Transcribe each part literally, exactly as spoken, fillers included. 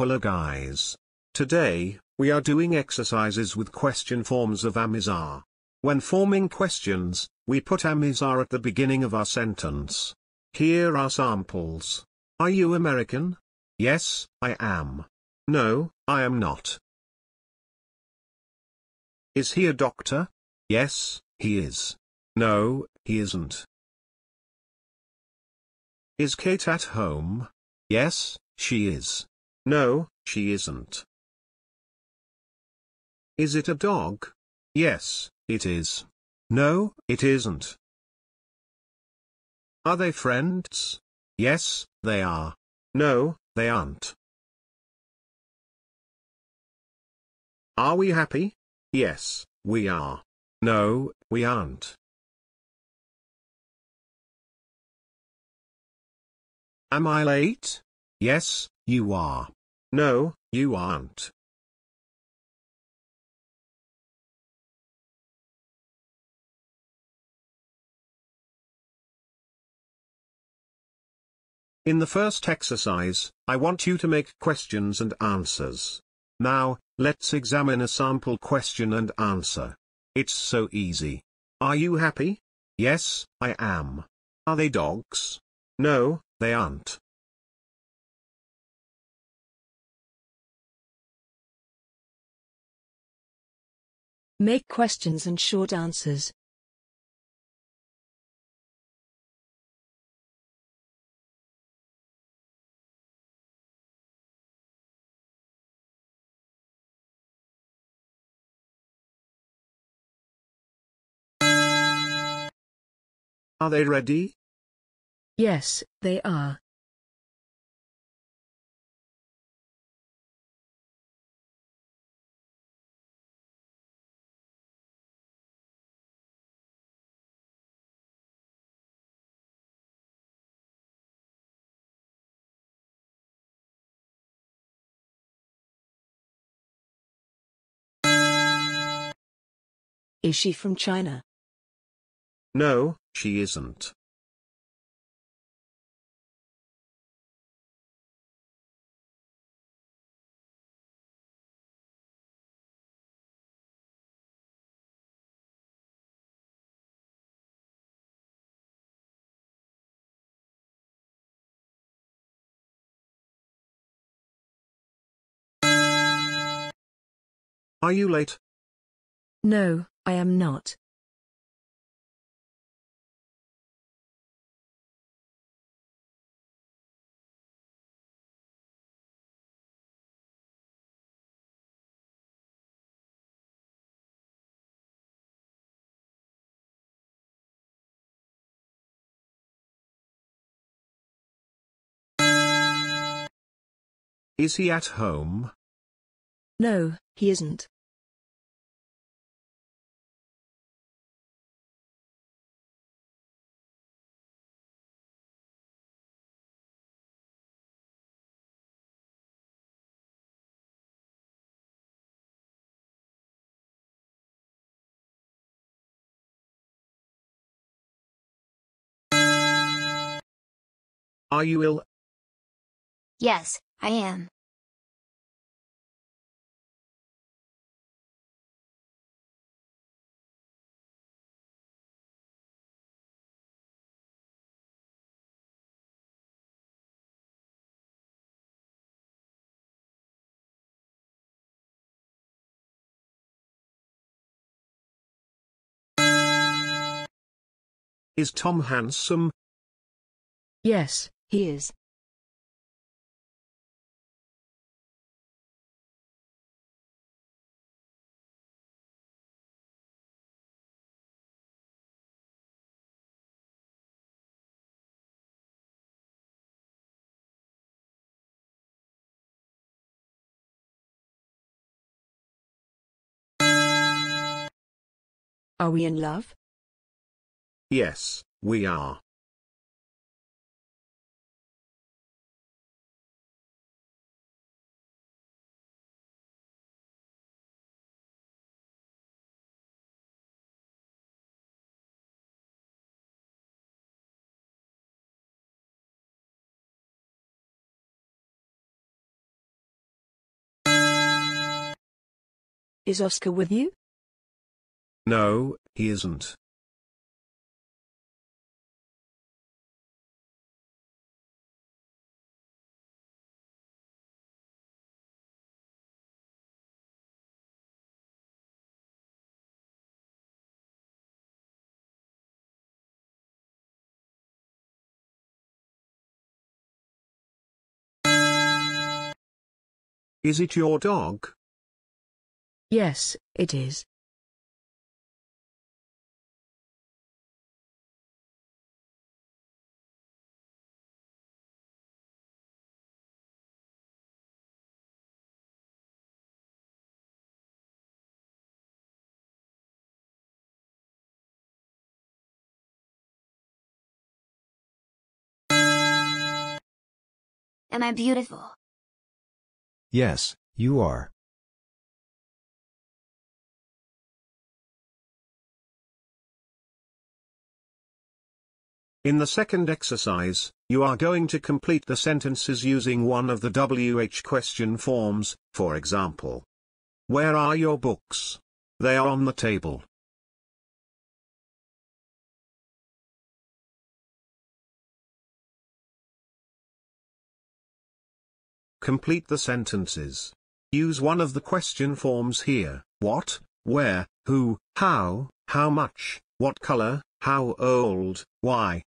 Hello guys. Today, we are doing exercises with question forms of am is are. When forming questions, we put am is are at the beginning of our sentence. Here are samples. Are you American? Yes, I am. No, I am not. Is he a doctor? Yes, he is. No, he isn't. Is Kate at home? Yes, she is. No, she isn't. Is it a dog? Yes, it is. No, it isn't. Are they friends? Yes, they are. No, they aren't. Are we happy? Yes, we are. No, we aren't. Am I late? Yes, you are. No, you aren't. In the first exercise, I want you to make questions and answers. Now, let's examine a sample question and answer. It's so easy. Are you happy? Yes, I am. Are they dogs? No, they aren't. Make questions and short answers. Are they ready? Yes, they are. Is she from China? No, she isn't. Are you late? No, I am not. Is he at home? No, he isn't. Are you ill? Yes, I am. Is Tom handsome? Yes, he is. Are we in love? Yes, we are. Is Oscar with you? No, he isn't. Is it your dog? Yes, it is. Am I beautiful? Yes, you are. In the second exercise, you are going to complete the sentences using one of the W H question forms, for example. Where are your books? They are on the table. Complete the sentences. Use one of the question forms here. What, where, who, how, how much, what color, how old, why.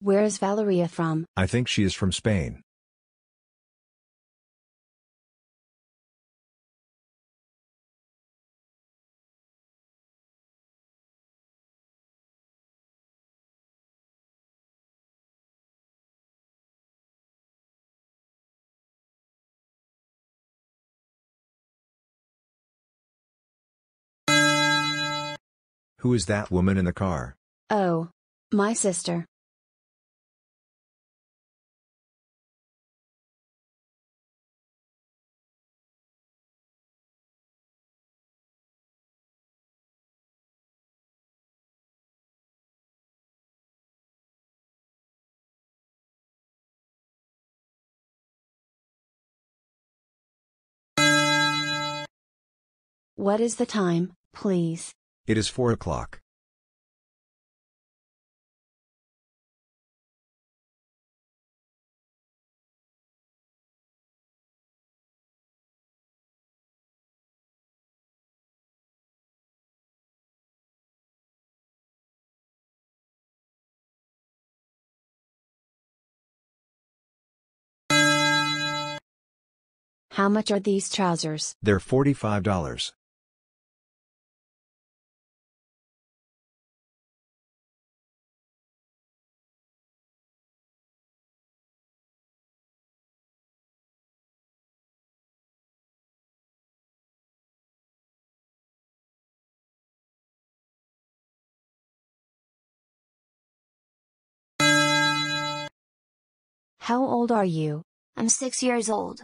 Where is Valeria from? I think she is from Spain. Who is that woman in the car? Oh, my sister. What is the time, please? It is four o'clock. How much are these trousers? They're forty-five dollars. How old are you? I'm six years old.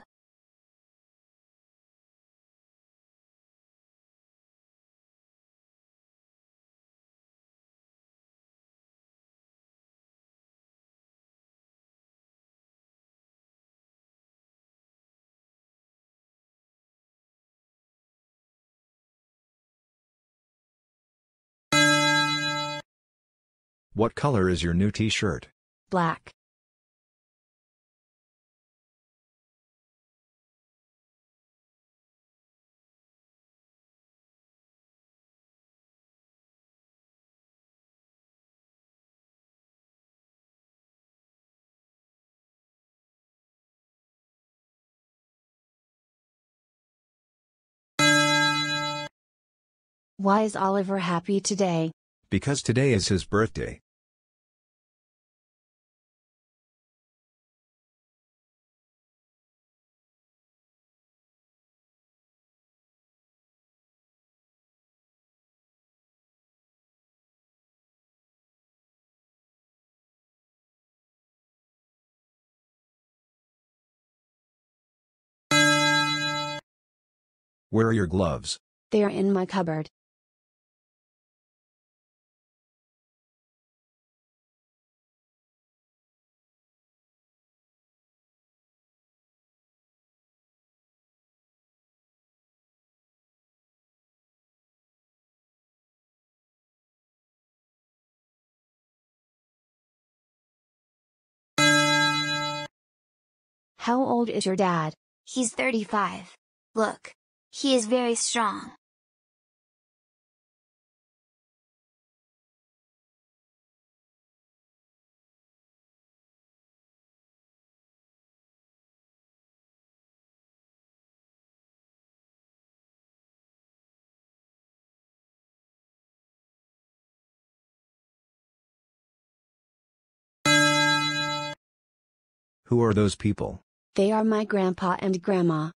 What color is your new t-shirt? Black. Why is Oliver happy today? Because today is his birthday. Where are your gloves? They are in my cupboard. How old is your dad? He's thirty-five. Look, he is very strong. Who are those people? They are my grandpa and grandma.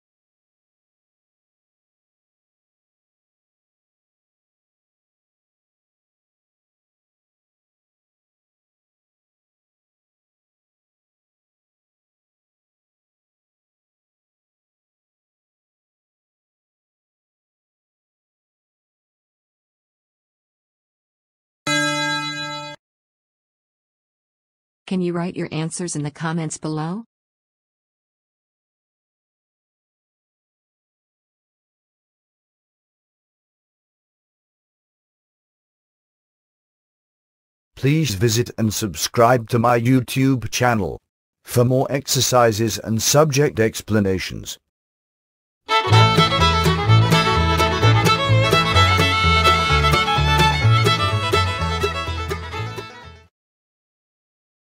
Can you write your answers in the comments below? Please visit and subscribe to my YouTube channel for more exercises and subject explanations.